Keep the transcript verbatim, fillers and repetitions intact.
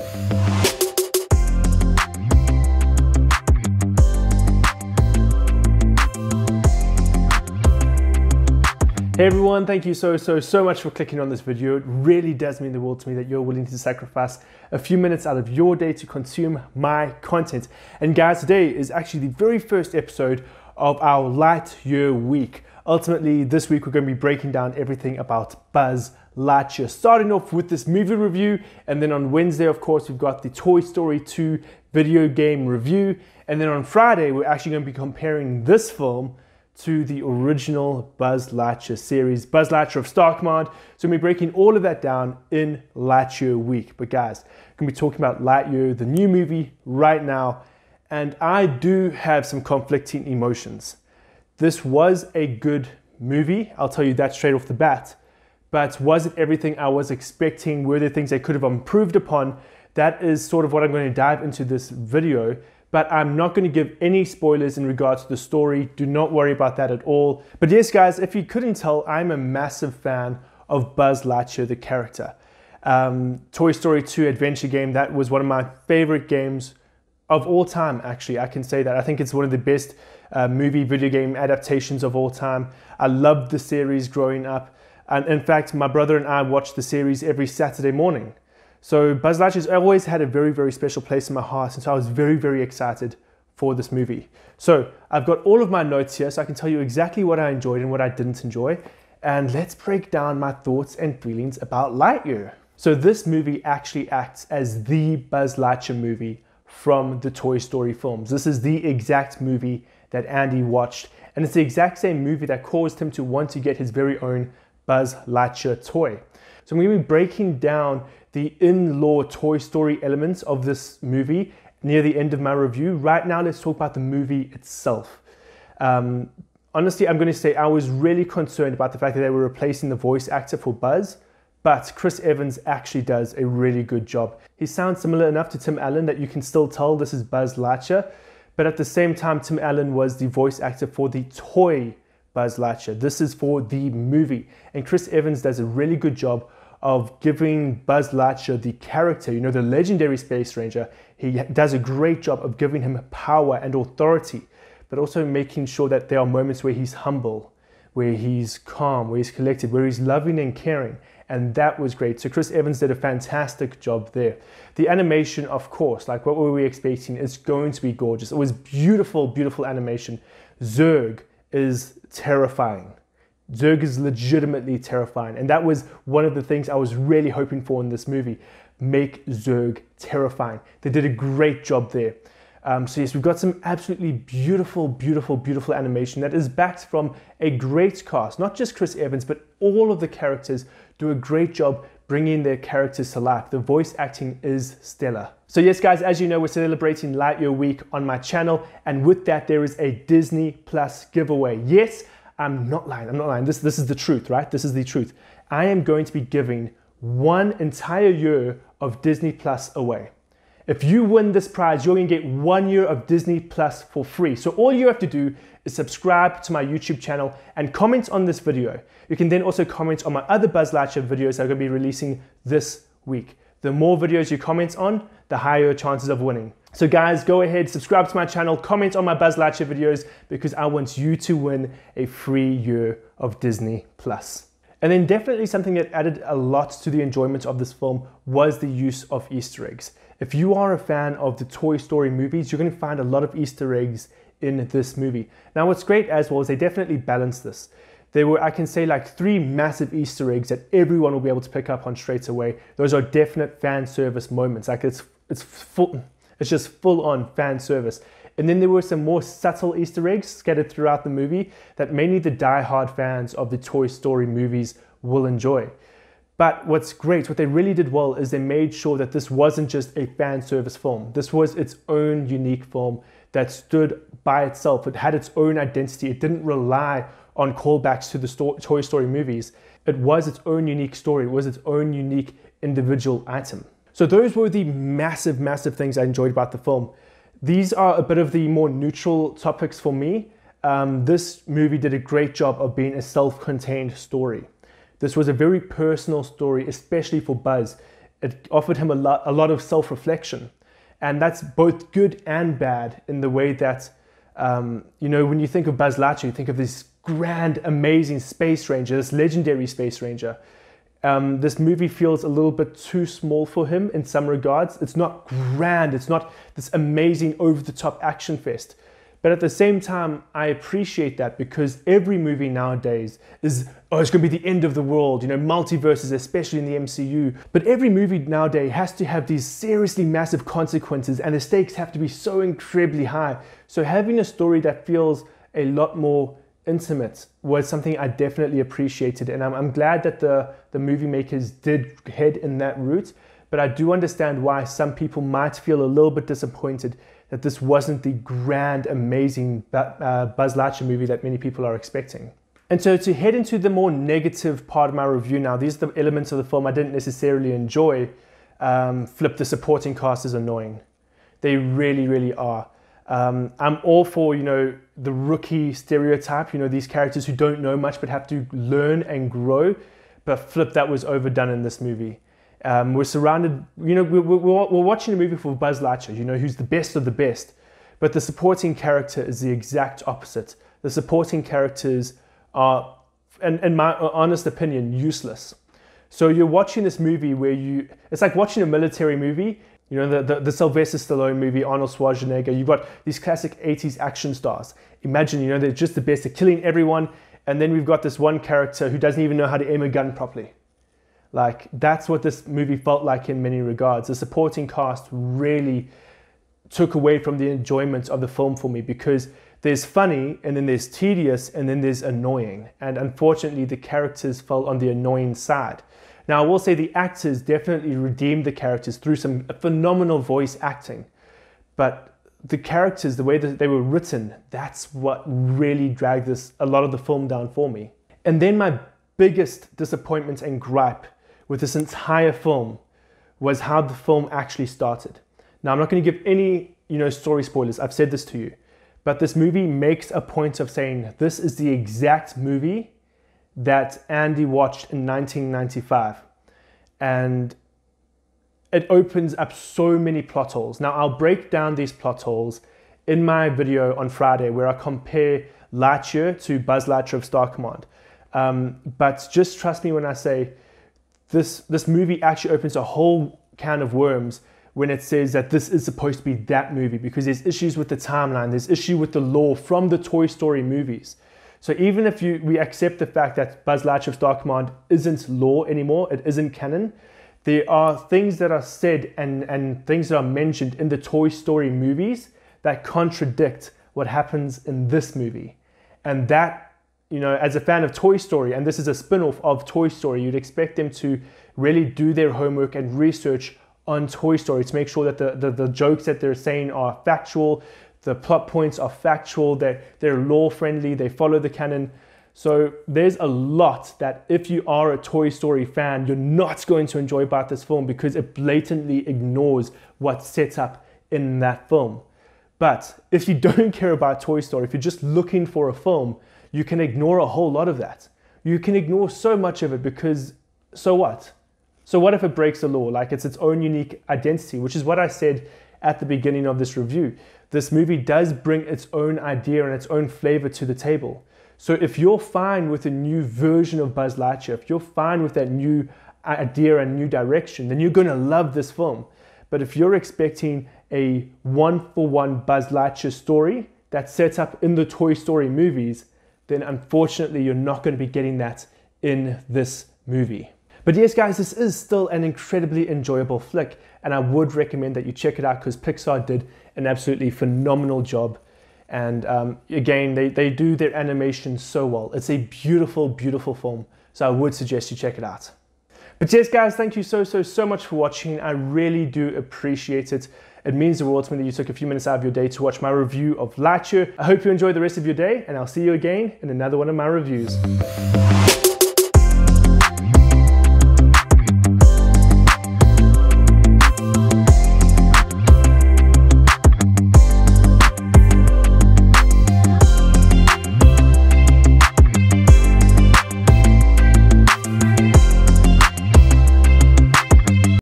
Hey everyone, thank you so, so, so much for clicking on this video. It really does mean the world to me that you're willing to sacrifice a few minutes out of your day to consume my content. And guys, today is actually the very first episode of our Lightyear Week. Ultimately, this week we're going to be breaking down everything about Buzz Lightyear, starting off with this movie review, and then on Wednesday, of course, we've got the Toy Story two video game review, and then on Friday, we're actually going to be comparing this film to the original Buzz Lightyear series, Buzz Lightyear of Star Command. So we're breaking all of that down in Lightyear Week. But guys, we're going to be talking about Lightyear, the new movie, right now. And I do have some conflicting emotions. This was a good movie, I'll tell you that straight off the bat. But was it everything I was expecting? Were there things they could have improved upon? That is sort of what I'm going to dive into this video. But I'm not going to give any spoilers in regards to the story. Do not worry about that at all. But yes, guys, if you couldn't tell, I'm a massive fan of Buzz Lightyear, the character. Um, Toy Story two adventure game, that was one of my favorite games of all time, actually. I can say that. I think it's one of the best uh, movie video game adaptations of all time. I loved the series growing up. And in fact, my brother and I watched the series every Saturday morning. So Buzz Lightyear's always had a very, very special place in my heart, and so I was very, very excited for this movie. So I've got all of my notes here, so I can tell you exactly what I enjoyed and what I didn't enjoy, and let's break down my thoughts and feelings about Lightyear. So this movie actually acts as the Buzz Lightyear movie from the Toy Story films. This is the exact movie that Andy watched, and it's the exact same movie that caused him to want to get his very own Buzz Lightyear toy. So I'm going to be breaking down the in-law Toy Story elements of this movie near the end of my review. Right now, let's talk about the movie itself. Um, honestly, I'm going to say I was really concerned about the fact that they were replacing the voice actor for Buzz, but Chris Evans actually does a really good job. He sounds similar enough to Tim Allen that you can still tell this is Buzz Lightyear, but at the same time, Tim Allen was the voice actor for the toy Buzz Lightyear. This is for the movie, and Chris Evans does a really good job of giving Buzz Lightyear the character, you know, the legendary Space Ranger. He does a great job of giving him power and authority, but also making sure that there are moments where he's humble, where he's calm, where he's collected, where he's loving and caring, and that was great. So Chris Evans did a fantastic job there. The animation, of course, like what were we expecting? It's going to be gorgeous. It was beautiful, beautiful animation. Zurg is terrifying. Zurg is legitimately terrifying, and that was one of the things I was really hoping for in this movie. Make Zurg terrifying. They did a great job there. Um, so yes, we've got some absolutely beautiful, beautiful, beautiful animation that is backed from a great cast. Not just Chris Evans, but all of the characters do a great job bringing their characters to life. The voice acting is stellar. So yes, guys, as you know, we're celebrating Lightyear Week on my channel, and with that, there is a Disney Plus giveaway. Yes, I'm not lying, I'm not lying. This, this is the truth, right? This is the truth. I am going to be giving one entire year of Disney Plus away. If you win this prize, you're going to get one year of Disney Plus for free. So all you have to do is subscribe to my YouTube channel and comment on this video. You can then also comment on my other Buzz Lightyear videos that I'm going to be releasing this week. The more videos you comment on, the higher your chances of winning. So guys, go ahead, subscribe to my channel, comment on my Buzz Lightyear videos, because I want you to win a free year of Disney Plus. And then definitely something that added a lot to the enjoyment of this film was the use of Easter eggs. If you are a fan of the Toy Story movies, you're going to find a lot of Easter eggs in this movie. Now what's great as well is they definitely balanced this. There were, I can say, like three massive Easter eggs that everyone will be able to pick up on straight away. Those are definite fan service moments. Like it's, it's full... It's just full-on fan service. And then there were some more subtle Easter eggs scattered throughout the movie that mainly the die-hard fans of the Toy Story movies will enjoy. But what's great, what they really did well, is they made sure that this wasn't just a fan service film. This was its own unique film that stood by itself. It had its own identity. It didn't rely on callbacks to the Toy Story movies. It was its own unique story. It was its own unique individual item. So those were the massive, massive things I enjoyed about the film. These are a bit of the more neutral topics for me. Um, this movie did a great job of being a self-contained story. This was a very personal story, especially for Buzz. It offered him a lot, a lot of self-reflection. And that's both good and bad in the way that, um, you know, when you think of Buzz Lightyear, you think of this grand, amazing space ranger, this legendary space ranger. Um, this movie feels a little bit too small for him in some regards. It's not grand, it's not this amazing over-the-top action fest. But at the same time, I appreciate that, because every movie nowadays is, oh, it's going to be the end of the world, you know, multiverses, especially in the M C U. But every movie nowadays has to have these seriously massive consequences, and the stakes have to be so incredibly high. So having a story that feels a lot more intimate was something I definitely appreciated. And I'm, I'm glad that the, the movie makers did head in that route. But I do understand why some people might feel a little bit disappointed that this wasn't the grand, amazing uh, Buzz Lightyear movie that many people are expecting. And so to head into the more negative part of my review now, these are the elements of the film I didn't necessarily enjoy. Um, flip, the supporting cast is annoying. They really, really are. Um, I'm all for, you know, the rookie stereotype, you know, these characters who don't know much but have to learn and grow. But flip, that was overdone in this movie. Um, we're surrounded, you know, we're, we're, we're watching a movie for Buzz Lightyear, you know, who's the best of the best. But the supporting character is the exact opposite. The supporting characters are, in, in my honest opinion, useless. So you're watching this movie where you, it's like watching a military movie, you know, the, the, the Sylvester Stallone movie, Arnold Schwarzenegger. You've got these classic eighties action stars. Imagine, you know, they're just the best at killing everyone. And then we've got this one character who doesn't even know how to aim a gun properly. Like, that's what this movie felt like in many regards. The supporting cast really took away from the enjoyment of the film for me, because there's funny, and then there's tedious, and then there's annoying. And unfortunately, the characters fell on the annoying side. Now, I will say the actors definitely redeemed the characters through some phenomenal voice acting. But the characters, the way that they were written, that's what really dragged this, a lot of the film down for me. And then my biggest disappointment and gripe with this entire film was how the film actually started. Now, I'm not going to give any, you know, story spoilers. I've said this to you, but this movie makes a point of saying this is the exact movie that Andy watched in nineteen ninety-five, and it opens up so many plot holes. Now, I'll break down these plot holes in my video on Friday, where I compare Lightyear to Buzz Lightyear of Star Command. Um, but just trust me when I say, This, this movie actually opens a whole can of worms when it says that this is supposed to be that movie, because there's issues with the timeline, there's issue with the lore from the Toy Story movies. So even if you, we accept the fact that Buzz Lightyear of Star Command isn't lore anymore, it isn't canon, there are things that are said and, and things that are mentioned in the Toy Story movies that contradict what happens in this movie. And that, you know, as a fan of Toy Story, and this is a spin-off of Toy Story, you'd expect them to really do their homework and research on Toy Story to make sure that the, the, the jokes that they're saying are factual, the plot points are factual, they're, they're lore-friendly, they follow the canon. So there's a lot that if you are a Toy Story fan, you're not going to enjoy about this film, because it blatantly ignores what's set up in that film. But if you don't care about Toy Story, if you're just looking for a film, you can ignore a whole lot of that. You can ignore so much of it, because so what? So what if it breaks the law? Like, it's its own unique identity, which is what I said at the beginning of this review. This movie does bring its own idea and its own flavor to the table. So if you're fine with a new version of Buzz Lightyear, if you're fine with that new idea and new direction, then you're gonna love this film. But if you're expecting a one-for-one Buzz Lightyear story that's set up in the Toy Story movies, then unfortunately you're not going to be getting that in this movie. But yes, guys, this is still an incredibly enjoyable flick, and I would recommend that you check it out, because Pixar did an absolutely phenomenal job. And um, again, they, they do their animation so well. It's a beautiful, beautiful film. So I would suggest you check it out. But yes, guys, thank you so, so, so much for watching. I really do appreciate it. It means the world to me that you took a few minutes out of your day to watch my review of Lightyear. I hope you enjoy the rest of your day, and I'll see you again in another one of my reviews.